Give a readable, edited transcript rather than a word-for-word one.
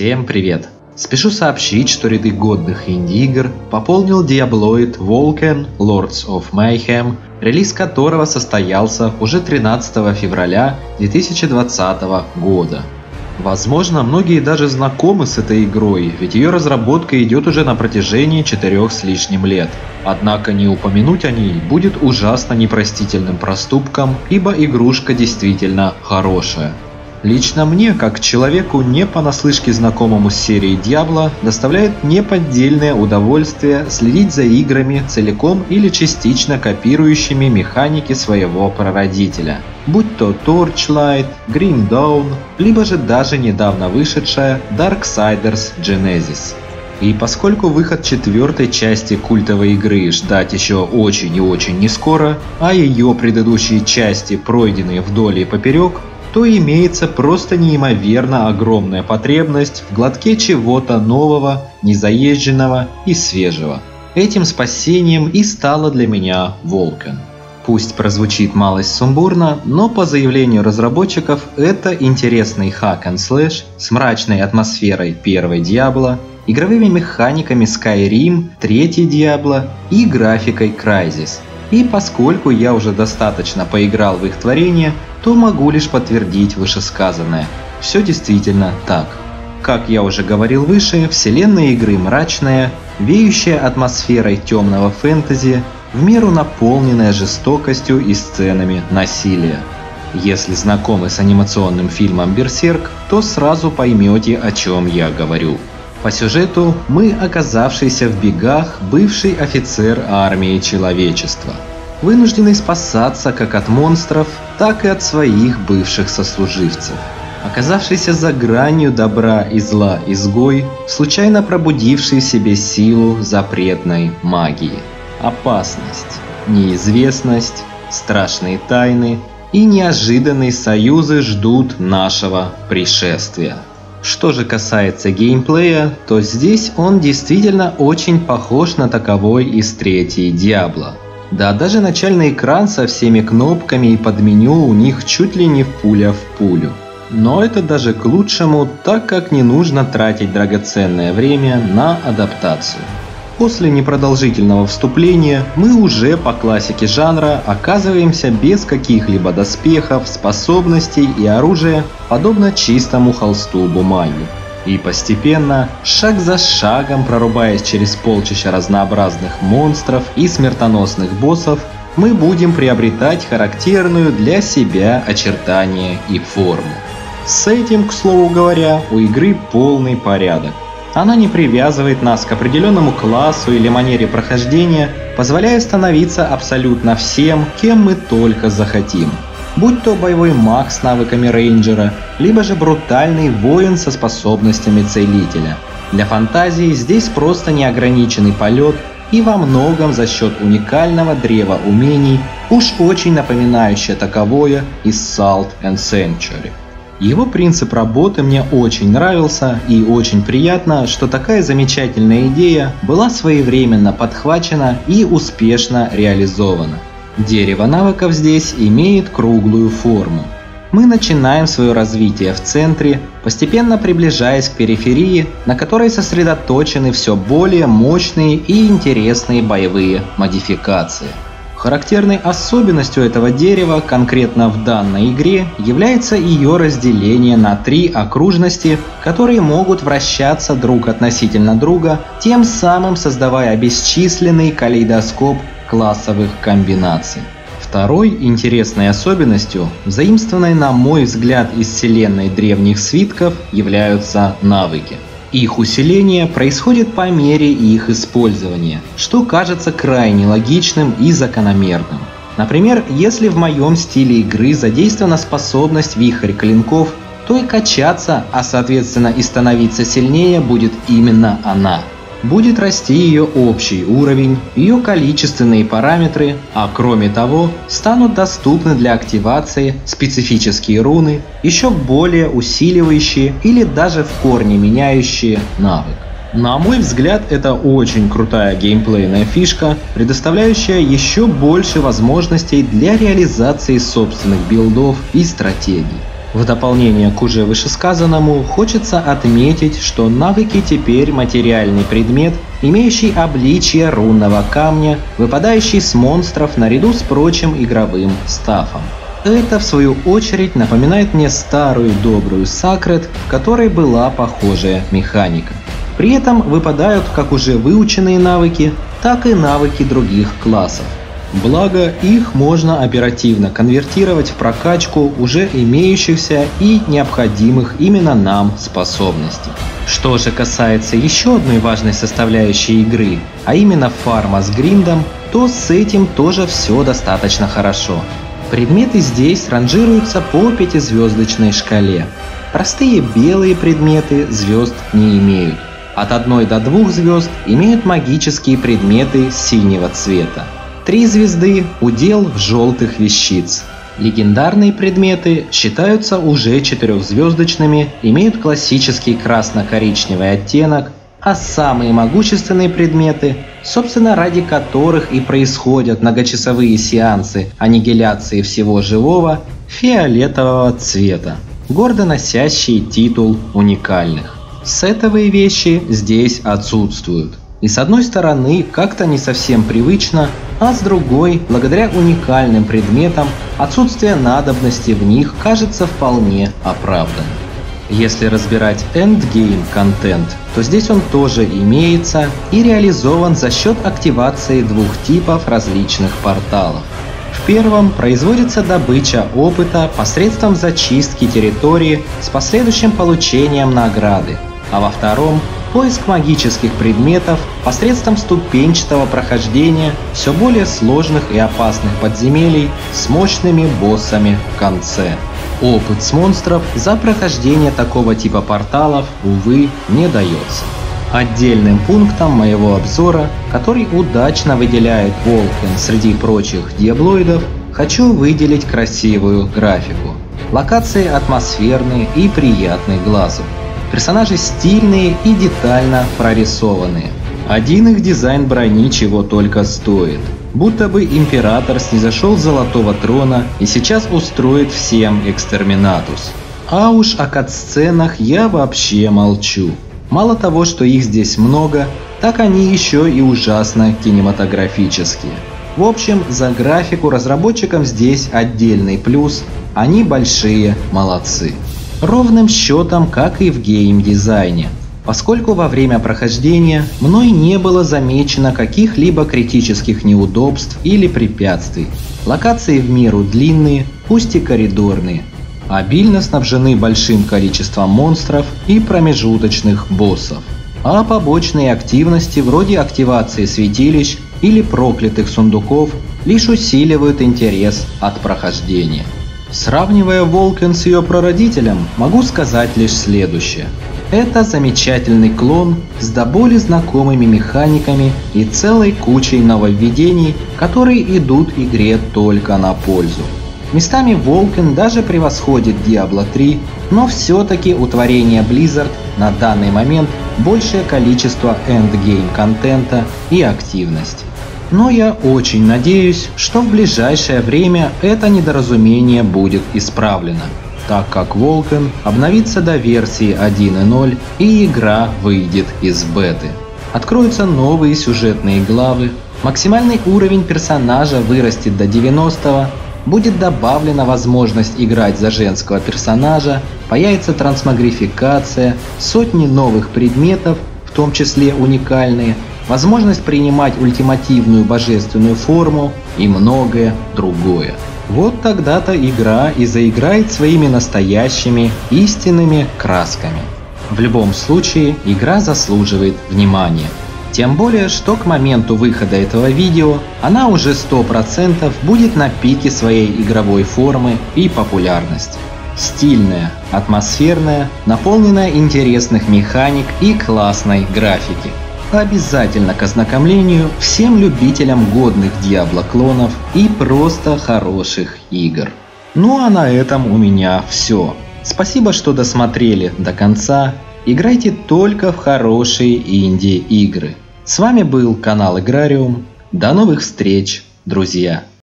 Всем привет! Спешу сообщить, что ряды годных инди-игр пополнил Диаблоид Wolcen: Lords of Mayhem, релиз которого состоялся уже 13 февраля 2020 года. Возможно, многие даже знакомы с этой игрой, ведь ее разработка идет уже на протяжении 4 с лишним лет. Однако не упомянуть о ней будет ужасно непростительным проступком, ибо игрушка действительно хорошая. Лично мне, как человеку не понаслышке знакомому с серией Diablo, доставляет неподдельное удовольствие следить за играми, целиком или частично копирующими механики своего прародителя, будь то Torchlight, Grim Dawn, либо же даже недавно вышедшая Darksiders Genesis. И поскольку выход 4-й части культовой игры ждать еще очень и очень не скоро, а ее предыдущие части пройдены вдоль и поперек, то имеется просто неимоверно огромная потребность в глотке чего-то нового, незаезженного и свежего. Этим спасением и стало для меня Wolcen. Пусть прозвучит малость сумбурно, но по заявлению разработчиков это интересный hack and slash с мрачной атмосферой первой Diablo, игровыми механиками Skyrim, 3-й Diablo и графикой Crysis. И поскольку я уже достаточно поиграл в их творение, то могу лишь подтвердить вышесказанное. Все действительно так. Как я уже говорил выше, вселенная игры мрачная, веющая атмосферой темного фэнтези, в меру наполненная жестокостью и сценами насилия. Если знакомы с анимационным фильмом «Берсерк», то сразу поймете, о чем я говорю. По сюжету мы, оказавшийся в бегах, бывший офицер армии человечества, вынуждены спасаться как от монстров, так и от своих бывших сослуживцев. Оказавшийся за гранью добра и зла изгой, случайно пробудивший в себе силу запретной магии. Опасность, неизвестность, страшные тайны и неожиданные союзы ждут нашего пришествия. Что же касается геймплея, то здесь он действительно очень похож на таковой из 3-й Diablo. Да даже начальный экран со всеми кнопками и под меню у них чуть ли не пуля в пулю. Но это даже к лучшему, так как не нужно тратить драгоценное время на адаптацию. После непродолжительного вступления мы уже по классике жанра оказываемся без каких-либо доспехов, способностей и оружия, подобно чистому холсту бумаги. И постепенно, шаг за шагом, прорубаясь через полчища разнообразных монстров и смертоносных боссов, мы будем приобретать характерную для себя очертания и форму. С этим, к слову говоря, у игры полный порядок. Она не привязывает нас к определенному классу или манере прохождения, позволяя становиться абсолютно всем, кем мы только захотим. Будь то боевой маг с навыками рейнджера, либо же брутальный воин со способностями целителя. Для фантазии здесь просто неограниченный полет и во многом за счет уникального древа умений, уж очень напоминающее таковое из Salt and Sanctuary. Его принцип работы мне очень нравился, и очень приятно, что такая замечательная идея была своевременно подхвачена и успешно реализована. Дерево навыков здесь имеет круглую форму. Мы начинаем свое развитие в центре, постепенно приближаясь к периферии, на которой сосредоточены все более мощные и интересные боевые модификации. Характерной особенностью этого дерева конкретно в данной игре является ее разделение на 3 окружности, которые могут вращаться друг относительно друга, тем самым создавая бесчисленный калейдоскоп классовых комбинаций. Второй интересной особенностью, заимствованной на мой взгляд из вселенной древних свитков, являются навыки. Их усиление происходит по мере их использования, что кажется крайне логичным и закономерным. Например, если в моем стиле игры задействована способность «Вихрь клинков», то и качаться, а соответственно и становиться сильнее будет именно она. Будет расти ее общий уровень, ее количественные параметры, а кроме того, станут доступны для активации специфические руны, еще более усиливающие или даже в корне меняющие навык. На мой взгляд, это очень крутая геймплейная фишка, предоставляющая еще больше возможностей для реализации собственных билдов и стратегий. В дополнение к уже вышесказанному хочется отметить, что навыки теперь материальный предмет, имеющий обличие рунного камня, выпадающий с монстров наряду с прочим игровым стафом. Это в свою очередь напоминает мне старую добрую Sacred, в которой была похожая механика. При этом выпадают как уже выученные навыки, так и навыки других классов. Благо, их можно оперативно конвертировать в прокачку уже имеющихся и необходимых именно нам способностей. Что же касается еще одной важной составляющей игры, а именно фарма с гриндом, то с этим тоже все достаточно хорошо. Предметы здесь ранжируются по 5-звездочной шкале. Простые белые предметы звезд не имеют. От 1 до 2 звезд имеют магические предметы синего цвета. 3 звезды – удел желтых вещиц. Легендарные предметы считаются уже 4-звездочными, имеют классический красно-коричневый оттенок, а самые могущественные предметы, собственно ради которых и происходят многочасовые сеансы аннигиляции всего живого, фиолетового цвета, гордо носящие титул уникальных. Сетовые вещи здесь отсутствуют. И с одной стороны как-то не совсем привычно, а с другой, благодаря уникальным предметам, отсутствие надобности в них кажется вполне оправданным. Если разбирать эндгейм контент, то здесь он тоже имеется и реализован за счет активации 2 типов различных порталов. В первом производится добыча опыта посредством зачистки территории с последующим получением награды, а во втором поиск магических предметов посредством ступенчатого прохождения все более сложных и опасных подземелий с мощными боссами в конце. Опыт с монстров за прохождение такого типа порталов, увы, не дается. Отдельным пунктом моего обзора, который удачно выделяет Wolcen среди прочих диаблоидов, хочу выделить красивую графику. Локации атмосферные и приятные глазу. Персонажи стильные и детально прорисованные. Один их дизайн брони чего только стоит. Будто бы император снизошел с золотого трона и сейчас устроит всем экстерминатус. А уж о катсценах я вообще молчу. Мало того, что их здесь много, так они еще и ужасно кинематографические. В общем, за графику разработчикам здесь отдельный плюс, они большие молодцы. Ровным счетом, как и в геймдизайне, поскольку во время прохождения мной не было замечено каких-либо критических неудобств или препятствий. Локации в меру длинные, пусть и коридорные, обильно снабжены большим количеством монстров и промежуточных боссов, а побочные активности вроде активации святилищ или проклятых сундуков лишь усиливают интерес от прохождения. Сравнивая Wolcen с ее прародителем, могу сказать лишь следующее. Это замечательный клон с до боли знакомыми механиками и целой кучей нововведений, которые идут игре только на пользу. Местами Wolcen даже превосходит Diablo 3, но все-таки у творения Blizzard на данный момент большее количество эндгейм контента и активность. Но я очень надеюсь, что в ближайшее время это недоразумение будет исправлено, так как Wolcen обновится до версии 1.0 и игра выйдет из беты. Откроются новые сюжетные главы, максимальный уровень персонажа вырастет до 90-го, будет добавлена возможность играть за женского персонажа, появится трансмогрификация, сотни новых предметов, в том числе уникальные, возможность принимать ультимативную божественную форму и многое другое. Вот тогда-то игра и заиграет своими настоящими, истинными красками. В любом случае, игра заслуживает внимания. Тем более, что к моменту выхода этого видео она уже 100% будет на пике своей игровой формы и популярности. Стильная, атмосферная, наполненная интересных механик и классной графики. Обязательно к ознакомлению всем любителям годных Diablo-клонов и просто хороших игр. Ну а на этом у меня все. Спасибо, что досмотрели до конца. Играйте только в хорошие инди-игры. С вами был канал Играриум. До новых встреч, друзья!